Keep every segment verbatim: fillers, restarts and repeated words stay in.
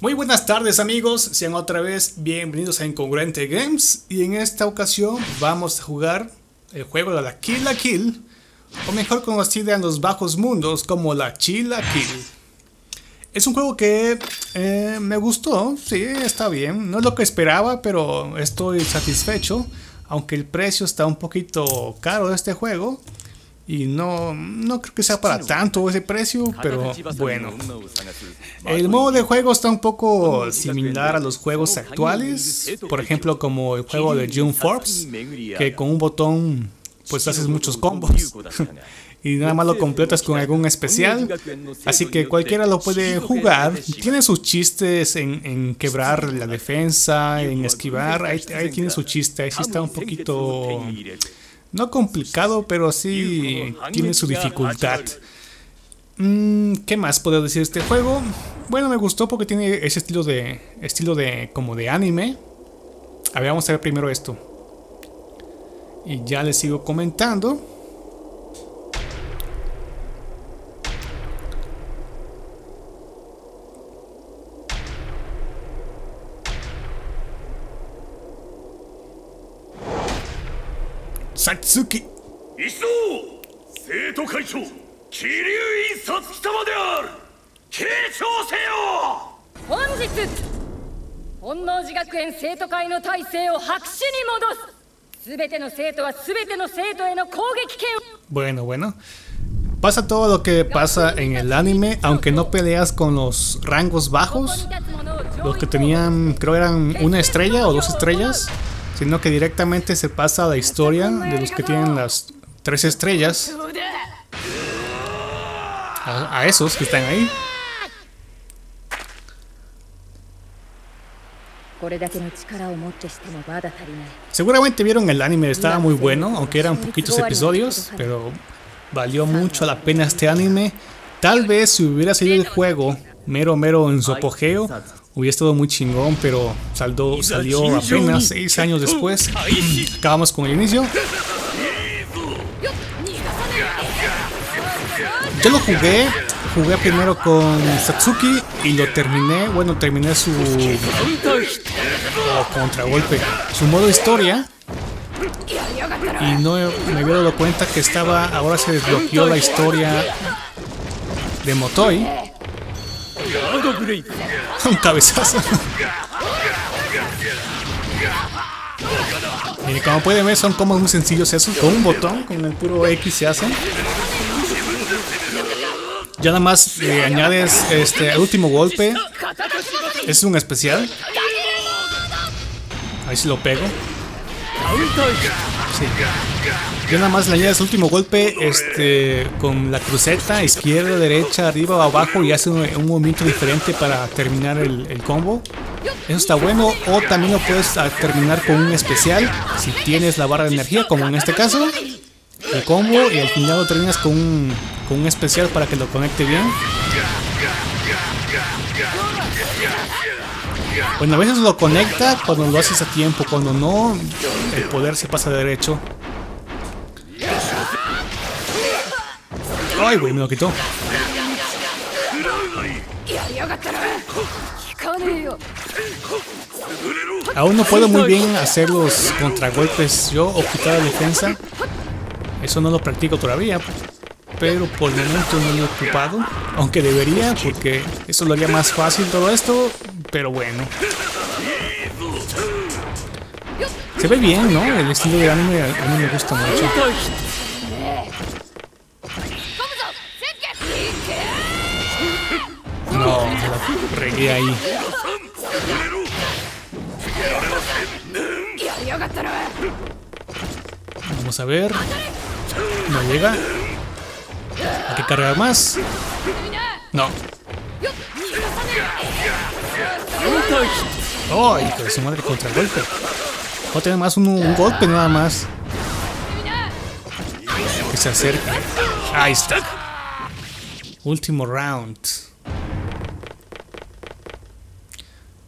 Muy buenas tardes amigos, sean otra vez bienvenidos a Incongruente Games. Y en esta ocasión vamos a jugar el juego de la Kill la Kill, o mejor conocida en los bajos mundos como la Kill la Kill. Es un juego que eh, me gustó, sí, está bien. No es lo que esperaba, pero estoy satisfecho. Aunque el precio está un poquito caro de este juego. Y no, no creo que sea para tanto ese precio, pero bueno. El modo de juego está un poco similar a los juegos actuales. Por ejemplo, como el juego de Jump Force, que con un botón pues haces muchos combos. Y nada más lo completas con algún especial. Así que cualquiera lo puede jugar. Tiene sus chistes en, en quebrar la defensa, en esquivar. Ahí, ahí tiene su chiste. Ahí sí está un poquito, no complicado, pero sí tiene su dificultad. Mm, ¿Qué más puedo decir de este juego? Bueno, me gustó porque tiene ese estilo de, estilo de como de anime. A ver, vamos a ver primero esto. Y ya les sigo comentando. Satsuki. Bueno, bueno. Pasa todo lo que pasa en el anime, aunque no peleas con los rangos bajos, los que tenían, creo eran una estrella o dos estrellas, sino que directamente se pasa a la historia de los que tienen las tres estrellas, a, a esos que están ahí. Seguramente vieron el anime, estaba muy bueno, aunque eran poquitos episodios, pero valió mucho la pena este anime. Tal vez si hubiera sido el juego mero mero en su apogeo, hubiera estado muy chingón, pero saldó, salió apenas seis años después. Acabamos con el inicio. Yo lo jugué, jugué primero con Satsuki y lo terminé, bueno, terminé su oh, contragolpe, su modo historia. Y no me había dado cuenta que estaba, ahora se desbloqueó la historia de Matoi. Un cabezazo. Y como pueden ver, son combos muy sencillos esos. Con un botón, con el puro X se hacen. Ya nada más le añades este, el último golpe. Es un especial. Ahí sí lo pego. Sí. Yo nada más le añades el último golpe este, con la cruceta, izquierda, derecha, arriba o abajo, y hace un, un movimiento diferente para terminar el, el combo. Eso está bueno. O también lo puedes terminar con un especial si tienes la barra de energía, como en este caso, el combo, y al final lo terminas con un, con un especial para que lo conecte bien. Bueno, a veces lo conecta cuando lo haces a tiempo, cuando no, el poder se pasa de derecho. Ay, güey, me lo quitó. Aún no puedo muy bien hacer los contragolpes yo o quitar la defensa. Eso no lo practico todavía, pero por el momento no lo he ocupado. Aunque debería, porque eso lo haría más fácil todo esto. Pero bueno, se ve bien, ¿no? El estilo de anime a mí me gusta mucho. No, me la regué ahí. Vamos a ver. No llega. Hay que cargar más. No. ¡Oh! Hijo de su madre, contra el golpe. O tener más un, un golpe nada más. Que se acerca. Ahí está. Último round.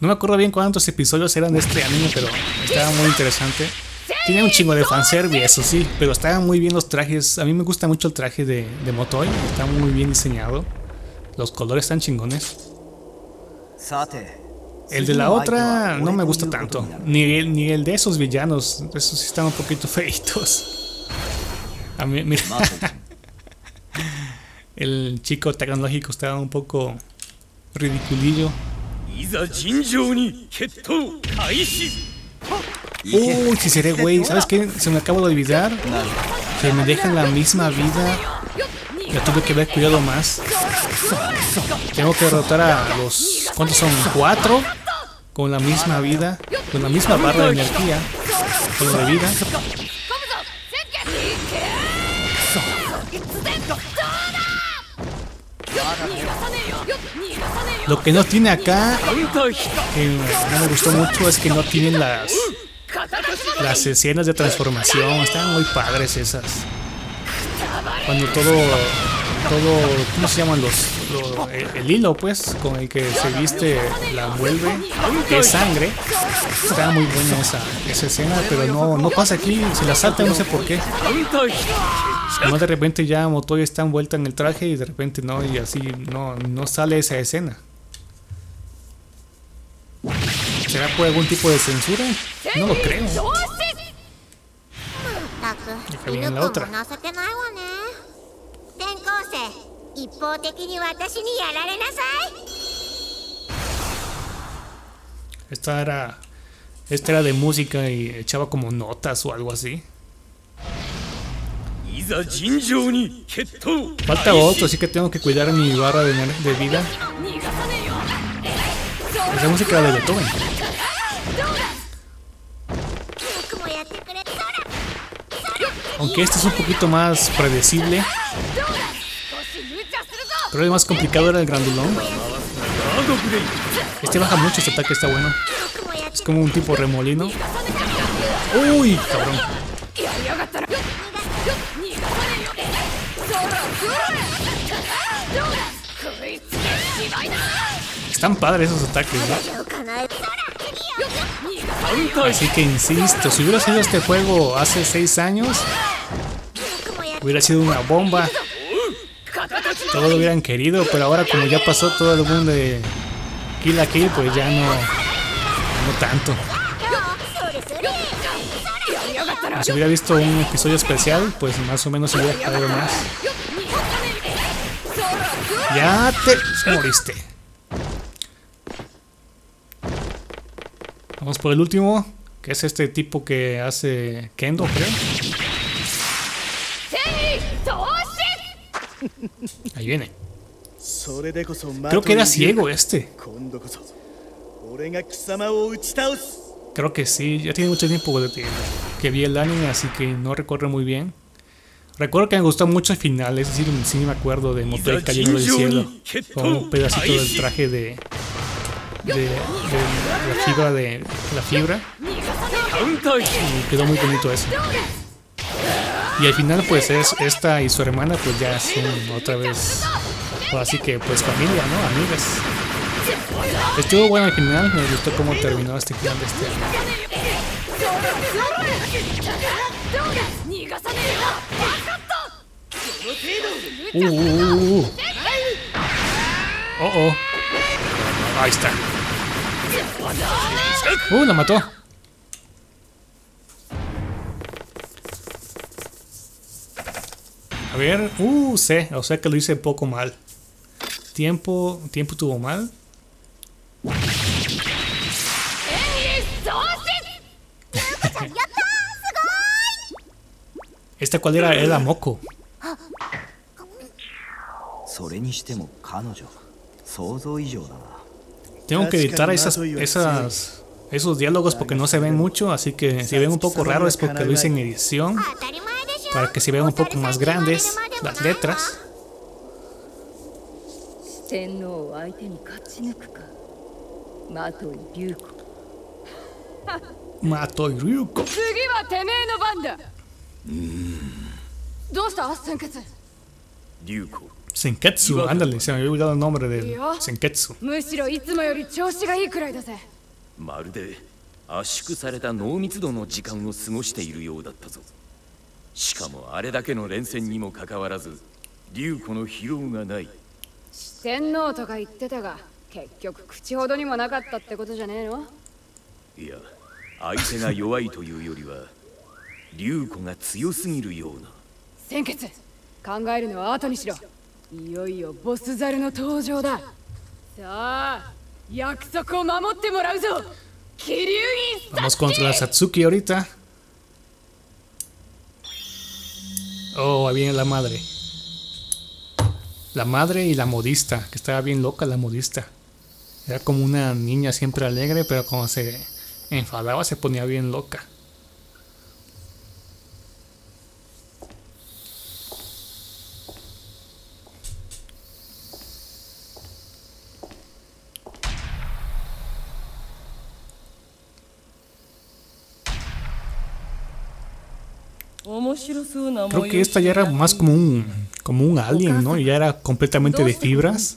No me acuerdo bien cuántos episodios eran de este anime, pero estaba muy interesante. Tiene un chingo de fanservice, eso sí, pero estaban muy bien los trajes. A mí me gusta mucho el traje de, de Matoi. Está muy bien diseñado. Los colores están chingones. El de la otra no me gusta tanto. Ni el, ni el de esos villanos. Esos sí están un poquito feitos. A mí, mira. El chico tecnológico estaba un poco ridiculillo. Uy, si seré güey. ¿Sabes qué? Se me acabo de olvidar que me dejan la misma vida. Ya tuve que haber cuidado más. Tengo que derrotar a los... ¿Cuántos son? Cuatro. Con la misma vida. Con la misma barra de energía. Con la vida. Lo que no tiene acá, que no me gustó mucho, es que no tienen las... Las escenas de transformación. Están muy padres esas. Cuando todo, todo, ¿cómo se llaman los, los el, el hilo, pues, con el que se viste, la envuelve, que es sangre? Está muy buena esa, esa escena, pero no, no pasa aquí, se la salta, no sé por qué. No, de repente ya Matoi está envuelta en el traje y de repente no, y así no, no sale esa escena. ¿Será por algún tipo de censura? No lo creo. Acá viene la otra. Esta era, esta era de música y echaba como notas o algo así. Falta otro, así que tengo que cuidar mi barra de, de vida. Esa música de Beethoven. Aunque este es un poquito más predecible. Pero el más complicado era el grandulón. Este baja mucho, este ataque está bueno. Es como un tipo remolino. ¡Uy, cabrón! Están padres esos ataques, ¿no? Así que insisto, si hubiera sido este juego hace seis años, hubiera sido una bomba. Todos lo hubieran querido, pero ahora como ya pasó todo el mundo de Kill la Kill, pues ya no, no tanto. Si hubiera visto un episodio especial, pues más o menos hubiera quedado más. Ya te moriste. Vamos por el último, que es este tipo que hace kendo, creo. Ahí viene. Creo que era ciego este. Creo que sí, ya tiene mucho tiempo que vi el anime, así que no recorre muy bien. Recuerdo que me gustó mucho el final, es decir, sí me acuerdo de Matoi cayendo del cielo con un pedacito del traje de, de, de, de la fibra de la fibra. Y quedó muy bonito eso. Y al final pues es esta y su hermana pues ya son otra vez, así que pues familia, ¿no? Amigas. Estuvo bueno al final, me gustó cómo terminó este final de este año. Uh, uh, uh. Oh, oh. Ahí está. Uh, la mató. A ver, uh, sé, o sea que lo hice un poco mal. Tiempo, tiempo tuvo mal. ¿Esta cuál era? Era Mako. Tengo que editar esas, esas, esos diálogos porque no se ven mucho, así que si ven un poco raro es porque lo hice en edición. Para que se vean un poco más grandes las letras. Matoi Ryuko. Senketsu, ándale, se me había olvidado el nombre de Senketsu. 結局口ほどにもなかったってことじゃねえの？いや、相手が弱いというよりは、龍子が強すぎるような。先決、考えるのは後にしろ。いよいよボスザルの登場だ。さあ、約束を守ってもらうぞ。キリュウインサツキ。Vamos contra Satsuki ahorita. Oh, ahí viene la madre. La madre y la modista, que estaba bien loca la modista. Era como una niña siempre alegre, pero cuando se enfadaba se ponía bien loca. Creo que esta ya era más como un, como un alien, ¿no? Ya era completamente de fibras.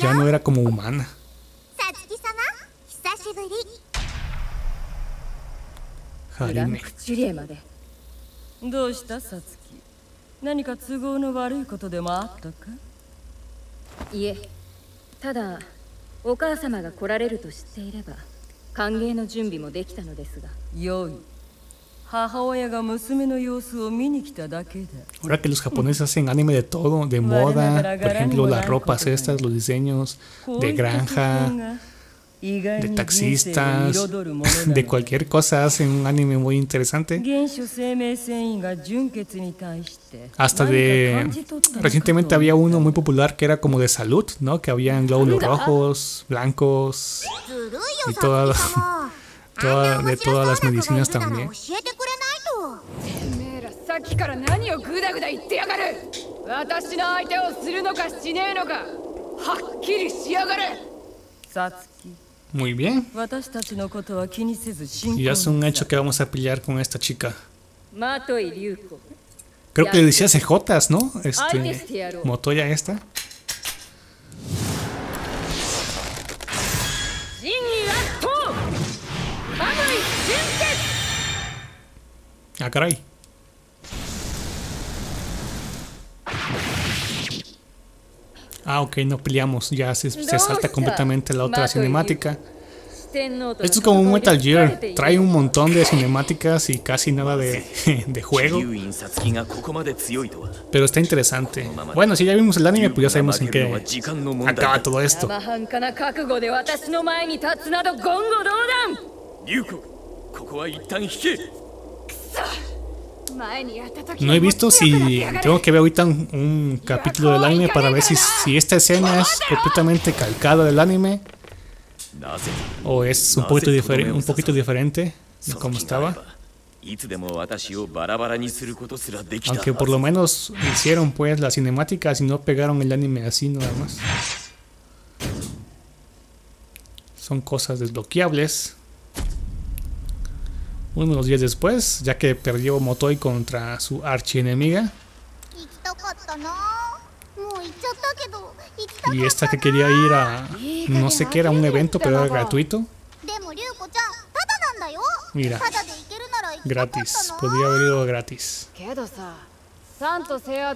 Ya no era como humana. Harime. Ahora que los japoneses hacen anime de todo, de moda, por ejemplo las ropas estas, los diseños de granja, de taxistas, de cualquier cosa hacen un anime muy interesante. Hasta de... Recientemente había uno muy popular que era como de salud, ¿no? Que habían glóbulos rojos, blancos y todo... Toda, de todas las medicinas también. Muy bien. Y ya es un hecho que vamos a pelear con esta chica. Creo que le decía cejotas, ¿no? Este, Motoya esta. Ah, caray. Ah, ok, no peleamos. Ya se, se salta completamente la otra cinemática. Esto es como un Metal Gear. Trae un montón de cinemáticas y casi nada de, de juego. Pero está interesante. Bueno, si ya vimos el anime, pues ya sabemos en qué acaba todo esto. No he visto si... Tengo que ver ahorita un, un capítulo del anime para ver si, si esta escena es completamente calcada del anime o es un poquito, difer un poquito diferente de como estaba. Aunque por lo menos hicieron pues las cinemáticas y no pegaron el anime así nada más. Son cosas desbloqueables. Unos días después, ya que perdió Matoi contra su archienemiga. Y esta que quería ir a... No sé qué era, un evento, pero era gratuito. Mira, gratis, podría haber ido gratis. Algo que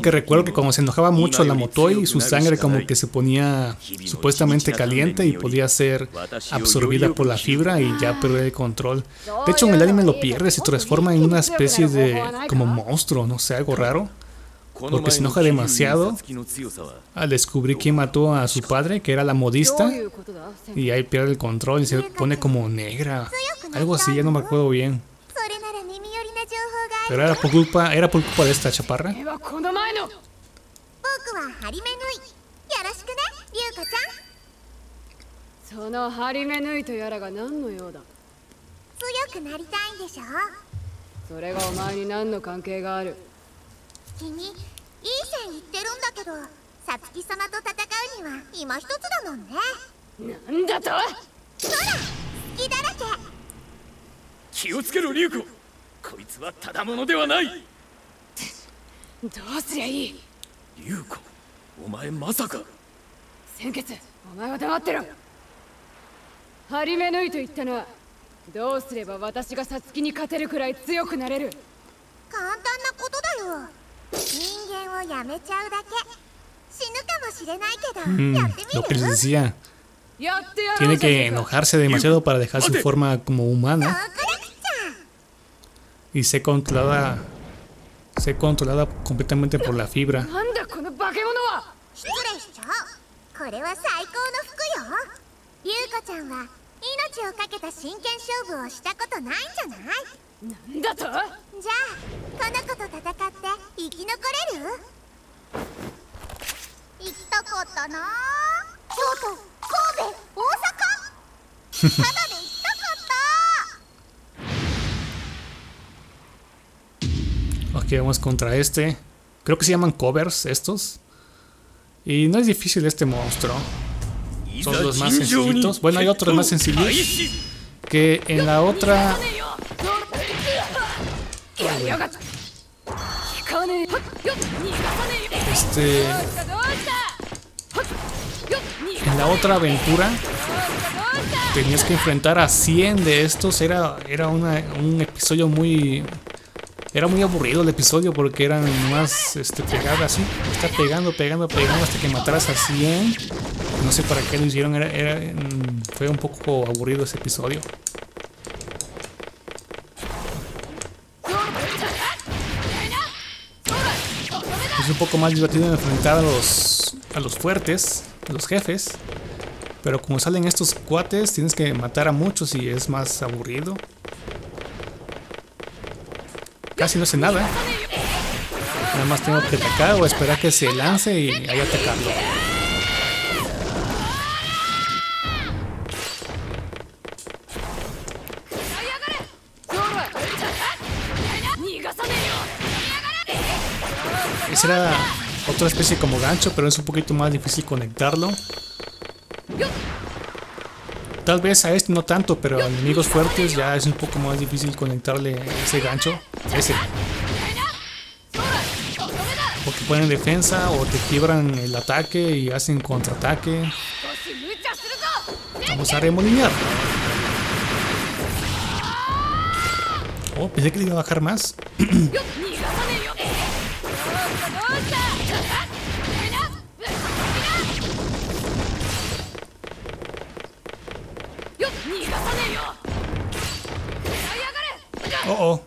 recuerdo que cuando se enojaba mucho la Matoi, su sangre como que se ponía supuestamente caliente y podía ser absorbida por la fibra y ya perder el control. De hecho en el anime lo pierde, se transforma en una especie de como monstruo, no sé, algo raro. Porque se enoja demasiado al descubrir quién mató a su padre, que era la modista. Y ahí pierde el control y se pone como negra, algo así, ya no me acuerdo bien. Pero era por culpa, era por culpa de esta chaparra. Mm, lo que les decía, tiene que enojarse demasiado para dejar su forma como humana y ser controlada, ser controlada completamente por la fibra. Ok, vamos contra este. Creo que se llaman covers estos. Y no es difícil este monstruo. Son los más sencillitos. Bueno, hay otros más sencillos que en la otra. Este. En la otra aventura tenías que enfrentar a cien de estos. Era, era una, un episodio muy. Era muy aburrido el episodio porque eran más este, pegadas así. Está pegando, pegando, pegando hasta que mataras a cien. No sé para qué lo hicieron. Era, era, fue un poco aburrido ese episodio. Es un poco más divertido enfrentar a los, a los fuertes, a los jefes. Pero como salen estos cuates, tienes que matar a muchos y es más aburrido. Casi no hace nada. Nada más tengo que atacar o esperar que se lance y ahí atacarlo. Esa era otra especie como gancho, pero es un poquito más difícil conectarlo. Tal vez a este no tanto, pero a enemigos fuertes ya es un poco más difícil conectarle ese gancho. Ese. Porque ponen defensa o te quiebran el ataque y hacen contraataque. Vamos a remolinear. Oh, pensé que le iba a bajar más. Oh, oh.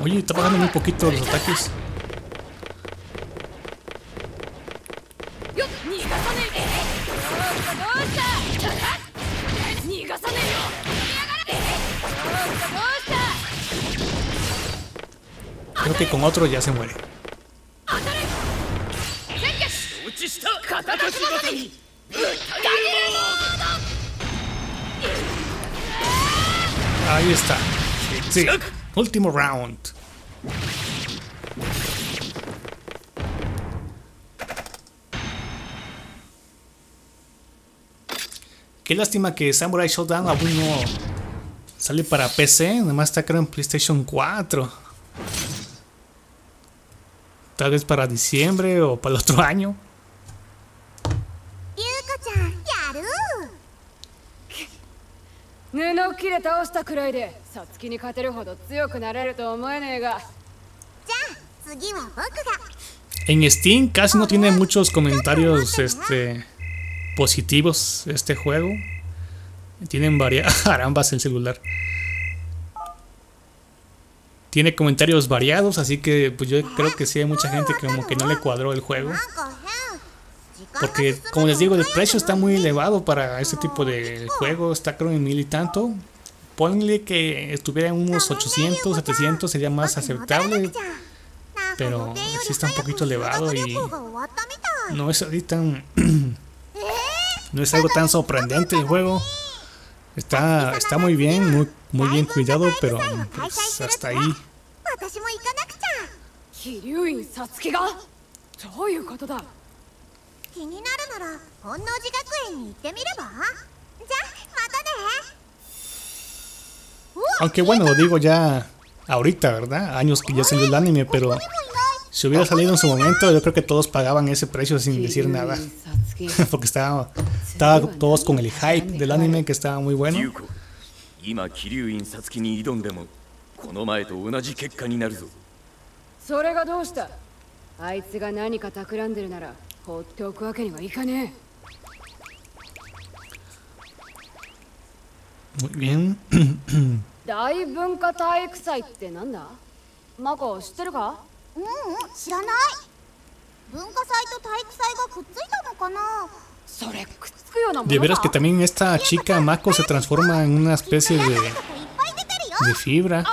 Oye, está bajando muy poquito los ataques. Creo que con otro ya se muere. Ahí está. Sí, último round. Qué lástima que Samurai Shodown aún no sale para P C, nada más está creo en PlayStation cuatro. Tal vez para diciembre o para el otro año. En Steam casi no tiene muchos comentarios este, positivos este juego. Tienen varias carambas el celular. Tiene comentarios variados, así que pues yo creo que sí hay mucha gente que como que no le cuadró el juego. Porque como les digo, el precio está muy elevado para este tipo de juego, está creo en mil y tanto. Ponle que estuviera en unos ochocientos, setecientos sería más aceptable. pero sí está un poquito elevado y no es así tan no es algo tan sorprendente el juego. Está, está muy bien, muy, muy bien cuidado, pero pues, hasta ahí. Aunque bueno, digo ya ahorita, ¿verdad? Años que ya salió el anime, pero si hubiera salido en su momento, yo creo que todos pagaban ese precio sin decir nada. Porque estaba, estaba todos con el hype del anime, que estaba muy bueno. Muy bien. De veras que también esta chica Mako se transforma en una especie de, de fibra.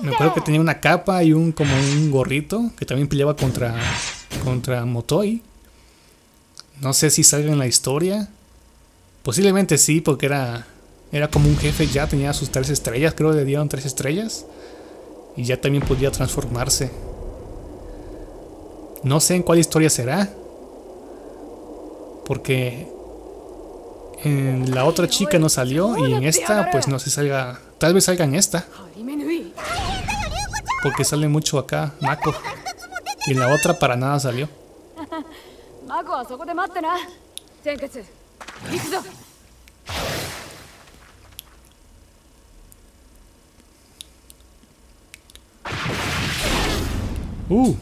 Me acuerdo que tenía una capa y un como un gorrito que también peleaba contra contra Matoi. No sé si salga en la historia. Posiblemente sí, porque era era como un jefe ya, tenía sus tres estrellas, creo que le dieron tres estrellas. Y ya también podía transformarse. No sé en cuál historia será, porque en la otra chica no salió y en esta pues no se salga. Tal vez salga en esta, porque sale mucho acá Mako, y en la otra para nada salió. Uh.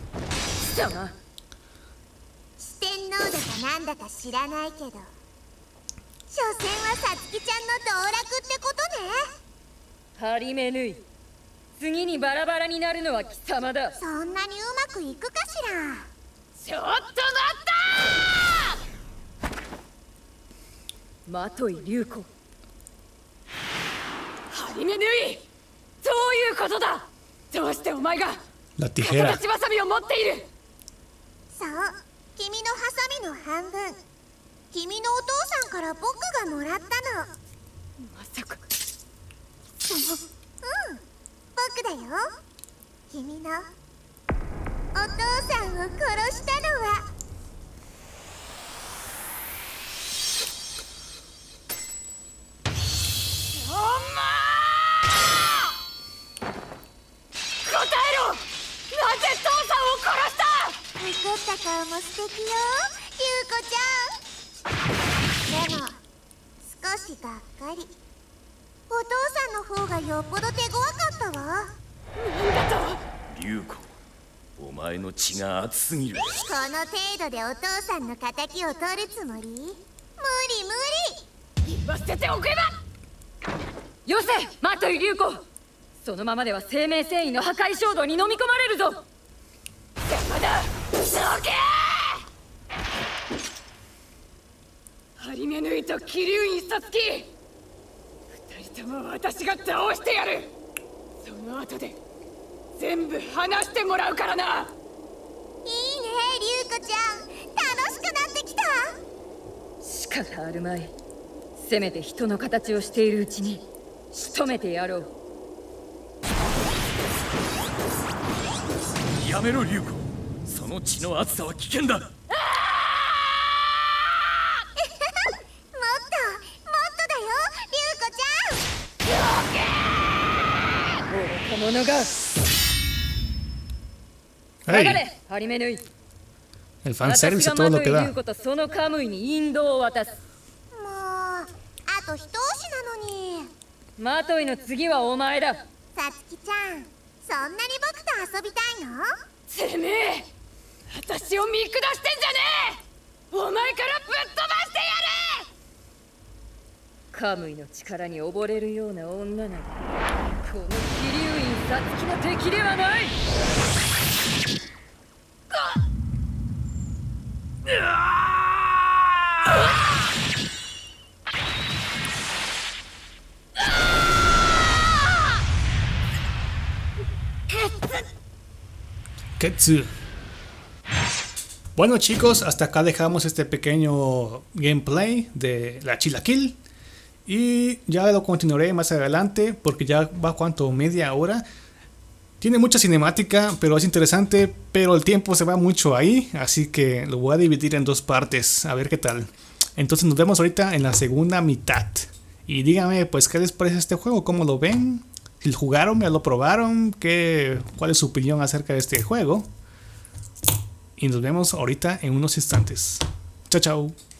La tijera. Hey. El fanservice y todo lo que da. Senketsu. Bueno chicos, hasta acá dejamos este pequeño gameplay de la Kill la Kill. Y ya lo continuaré más adelante porque ya va cuanto media hora. Tiene mucha cinemática, pero es interesante, pero el tiempo se va mucho ahí, así que lo voy a dividir en dos partes, a ver qué tal. Entonces nos vemos ahorita en la segunda mitad. Y díganme pues qué les parece este juego, cómo lo ven, si lo jugaron, ya lo probaron, qué, cuál es su opinión acerca de este juego. Y nos vemos ahorita en unos instantes. Chao, chao.